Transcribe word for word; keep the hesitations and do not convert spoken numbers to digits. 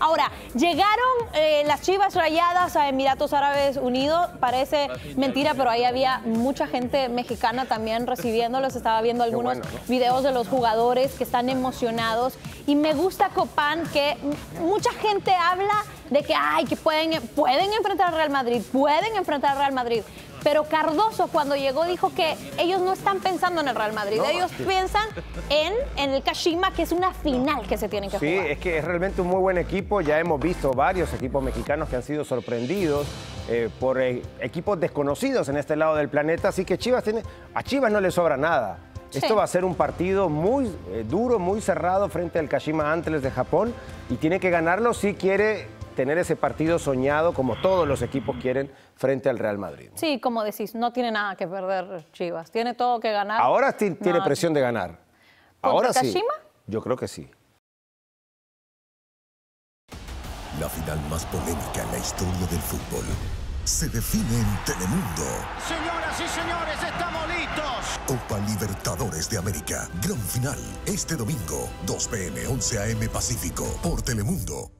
Ahora, llegaron eh, las Chivas rayadas a Emiratos Árabes Unidos, parece mentira, pero ahí había mucha gente mexicana también recibiéndolos, estaba viendo algunos bueno, ¿no? videos de los jugadores que están emocionados y me gusta Copán que mucha gente habla de que, ay, que pueden, pueden enfrentar al Real Madrid, pueden enfrentar al Real Madrid. Pero Cardozo cuando llegó dijo que ellos no están pensando en el Real Madrid, no, ellos sí. piensan en, en el Kashima, que es una final que se tienen que sí, jugar. Sí, es que es realmente un muy buen equipo, ya hemos visto varios equipos mexicanos que han sido sorprendidos eh, por eh, equipos desconocidos en este lado del planeta, así que Chivas tiene, a Chivas no le sobra nada. Sí. Esto va a ser un partido muy eh, duro, muy cerrado frente al Kashima Antlers de Japón y tiene que ganarlo si quiere tener ese partido soñado como todos los equipos quieren frente al Real Madrid. Sí, como decís, no tiene nada que perder Chivas, tiene todo que ganar. Ahora tiene no. presión de ganar. ¿Ahora sí? Yo creo que sí. La final más polémica en la historia del fútbol se define en Telemundo. Señoras y señores, estamos listos. Copa Libertadores de América, gran final, este domingo, dos p m once a m Pacífico, por Telemundo.